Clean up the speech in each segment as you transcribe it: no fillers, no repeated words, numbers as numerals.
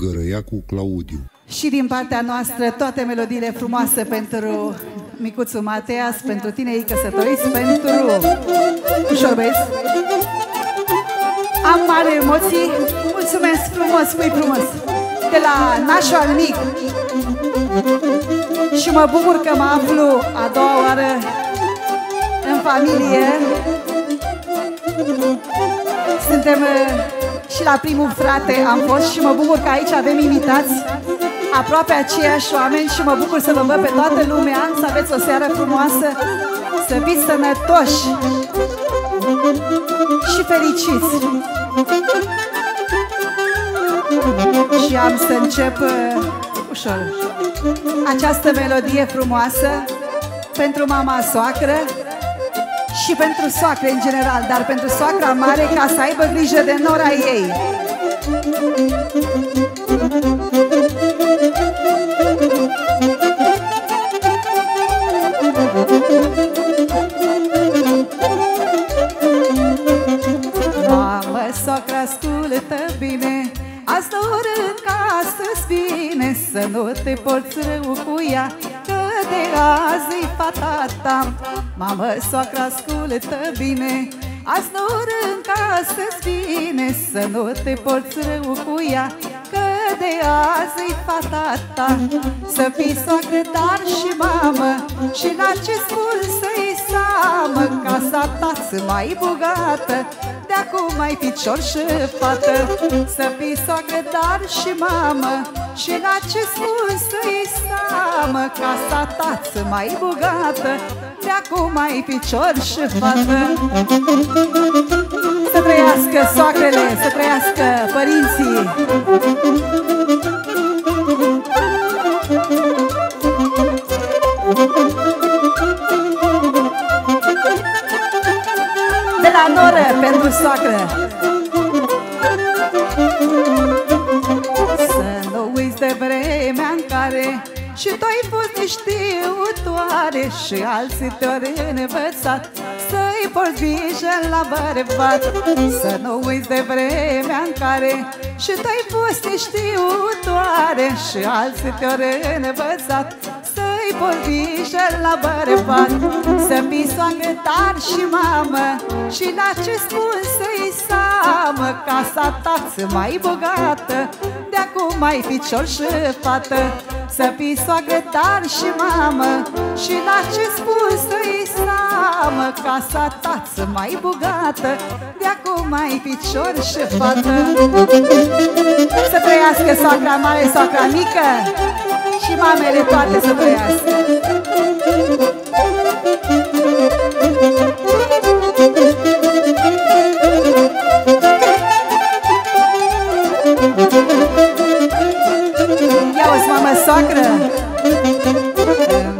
Gărăiacu Claudiu. Și din partea noastră toate melodiile frumoase pentru micuțul Mateas, pentru tine ei căsătoriți, pentru Ursorbeș. Am mare emoții, mulțumesc frumos, spui frumos, de la Nașul Mic. Și mă bucur că mă aflu a doua oară în familie. Suntem și la primul frate am fost și mă bucur că aici avem invitați aproape aceiași oameni și mă bucur să vă văd pe toată lumea, să aveți o seară frumoasă, să fiți sănătoși și fericiți. Și am să încep ușor această melodie frumoasă pentru mama soacră și pentru soacre în general, dar pentru soacra mare ca să aibă grijă de nora ei. Mamă, soacră, ascultă bine, azi dă o rând ca astăzi bine, să nu te porți rău cu ea, că de azi-i fata ta. Mamă, soacră, ascultă bine, azi dă o rând ca astăzi bine, să nu te porți rău cu ea, că de azi-i fata ta. Să fii soacră, dar și mamă, și în acest cul să-i seamă, casa ta ți mai bogată, de-acum ai picior și fată. Să fii soacră, dar și mamă, și în acest cul să-i seamă, casa ta ți mai bogată, de-acum ai picior și fată. Să trăiască soacrele, să trăiască părinții. De la noră pentru soacră. Să nu uiți de vremea în care și tu ai fost neștiutoare și alții te-au învățat să-i porți grijă la bărbat. Să nu uiți de vremea în care și tu ai fost neștiutoare și alții te-au învățat să-i porți grijă la bărbat. Să fii soacră, dar și mamă, și la ce spun să-i seamă, casa ta ți mai bogată, de-acum ai picior și fată. Să fii soacră, dar și mamă, și la ce spun să-i seamă, casa ta ți mai bogată, de-acum ai picior și fată. Să trăiască soacra mare, soacra mică și mamele toate să trăiască. Ia-o-ți, mamă soacră!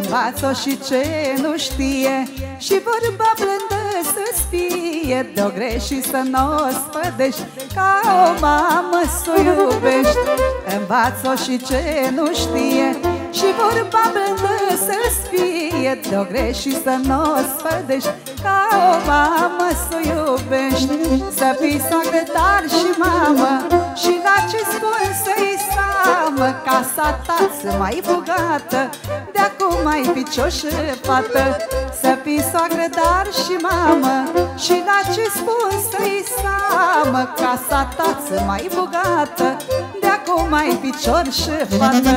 Învață-o și ce nu știe și vorba blândă să-ți fie, de-o greși să n-o spădești, ca o mamă s-o iubești. Învață-o și ce nu știe și vorba blândă să-ți fie, de-o greși să n-o spădești, ca o mamă s-o iubești. Să fii soacră, dar și mamă, și la ce spun să-i seamă, casa ta ți mai bogată, de-acum ai picior și fată. Să fii soacră, dar și mamă, și la ce spun să-i seamă, casa ta ți mai bogată, de-acum ai picior și fată.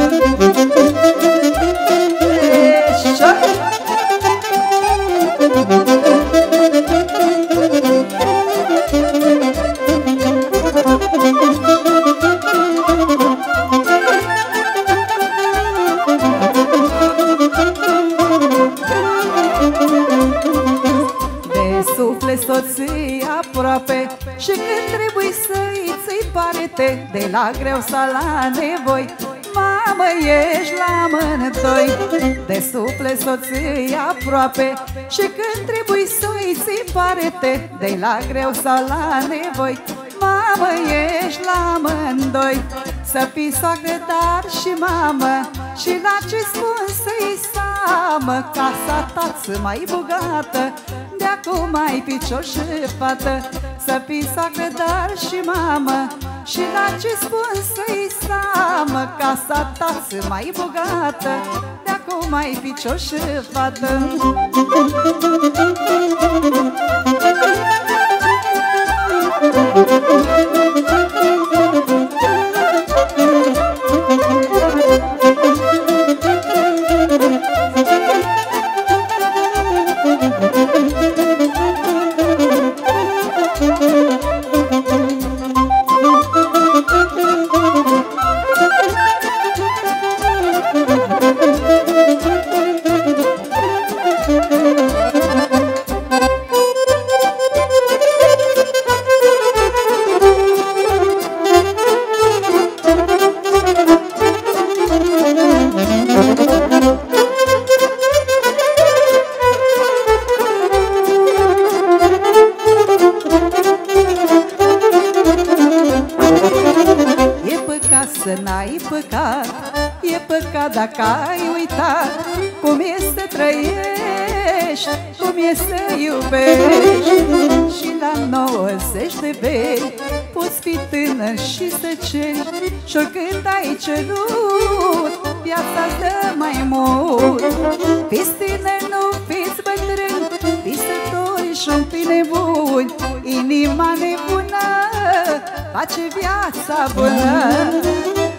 Soții aproape și când trebuie să-i ții parte, de la greu sau la nevoi, mamă, ești la mână-doi. De suflet soții aproape și când trebuie să-i ții parte, de la greu sau la nevoi, mamă, ești la mândoi. Să fii soacră, dar și mamă, și la ce spun să-i seamă, casa ta ți mai bogată, de-acum ai picior și fată. Să fii soacră, dar și mamă, și la ce spun să-i seamă, casa ta să mai bogată, de-acum ai picioșă fată. Dacă ai uitat cum e să trăiești, cum e să iubești, și la 90 de vei poți fi tânăr și să ceri, și oricând ai cerut viața-ți dă mai mult. Fiți tineri, nu fiți bătrâni, visători și un pic nebuni, inima nebună face viața bună.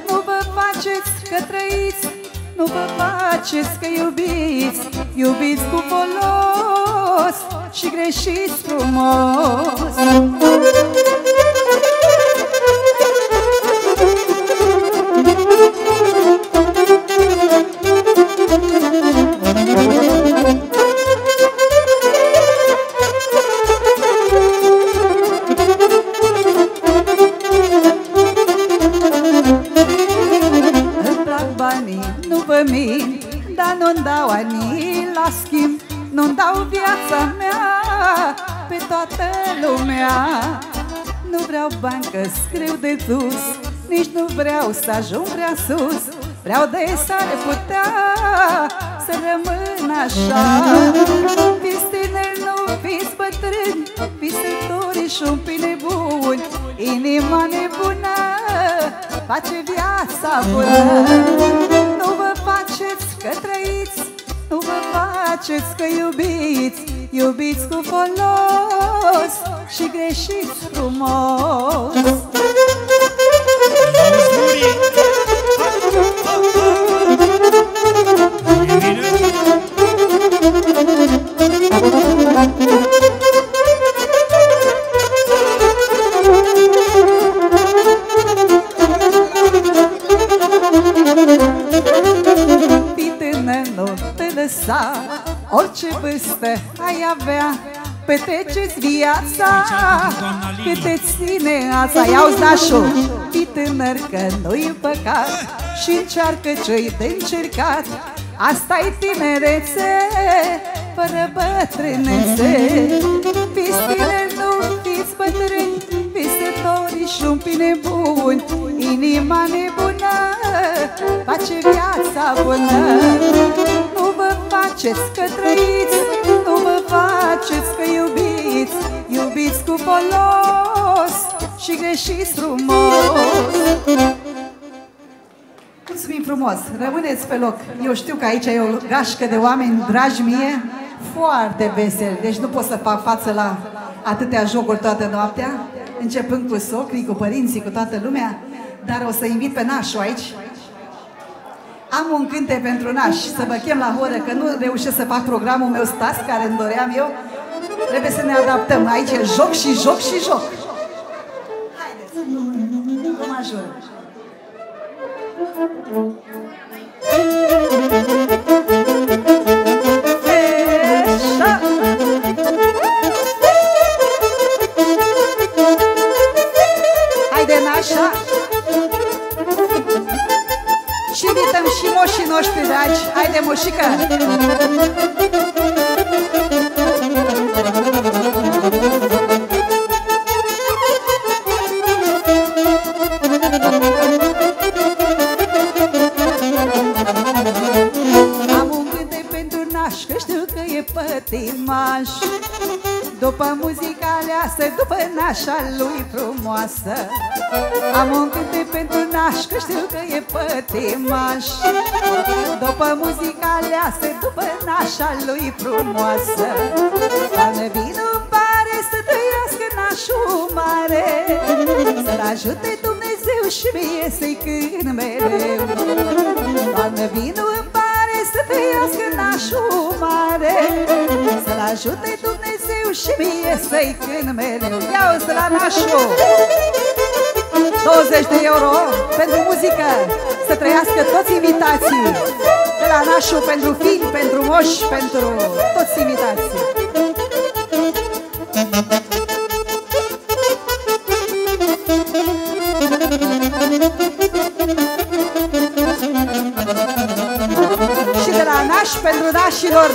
Nu vă faceți că trăiți, nu vă faceți că iubiți, iubiți cu folos și greșiți frumos. Dar nu-mi dau ani la schimb, nu-mi dau viața mea pe toată lumea. Nu vreau bani că-s greu de dus, nici nu vreau să ajung prea sus, vreau de s-ar putea să rămân așa. Fiți tineri, nu fiți bătrâni, visători și un pic nebuni, inima nebună face viața bună. Că trăiți, nu vă faceți că iubiți, iubiți cu folos și greșiți frumos. Orice vârstă ai avea, petreceți viața cât te ține ața. Ia-uzi, Nașul, fii tânăr că nu-i păcat și încearcă ce-i de încercat. Asta-i tinerețe fără bătrânețe. Fiți tineri, nu fiți bătrâni, visători și un pic nebuni, inima nebună face viața bună. Faceți că trăiți, nu vă faceți că iubiți, iubiți cu folos și greșiți frumos. Mulțumim frumos, rămâneți pe loc. Eu știu că aici e o gașcă de oameni dragi mie, foarte veseli, deci nu pot să fac față la atâtea jocuri toată noaptea, începând cu socrii, cu părinții, cu toată lumea, dar o să invit pe Nașul aici. Am un cântec pentru Naș, să vă chem la horă, că nu reușesc să fac programul meu stas, care îmi doream eu. Trebuie să ne adaptăm. Aici e joc și joc și joc. Haideți! Vă majoră! Haide, Nașa! Și invităm și moșii noștri dragi. Haide, moșică! Am un cântec pentru Naș, că știu că e pătimaș, după muzica aleasă, după nașa lui frumoasă. Am un cântec pentru naș, că știu că e pătimaș. După muzica aleasă, după nașa lui frumoasă. Doamne, vino-mi pare să trăiască nașul mare, să-l ajute Dumnezeu și mie să-i cânt mereu. Doamne, vino-mi pare să trăiască nașul mare, să-l ajute Dumnezeu și mie să-i cânt mereu. Ia-o-ți la nașul! 20 de euro pentru muzică, să trăiască toți invitații. De la nașul pentru fii, pentru moși, pentru toți invitații. Și de la naș pentru nașilor.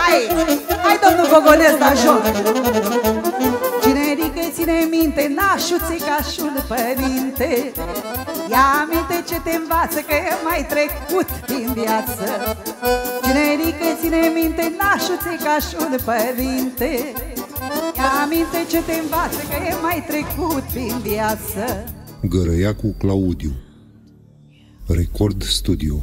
Hai, hai domnul Gogonez la joc. Ține minte, nașuțe ca și un părinte, ia aminte ce te învață, că e mai trecut din viață. Generică, ține minte, nașuțe ca și un părinte, ia aminte ce te învață, că e mai trecut din viață. Gărăiacu Claudiu, Record Studio.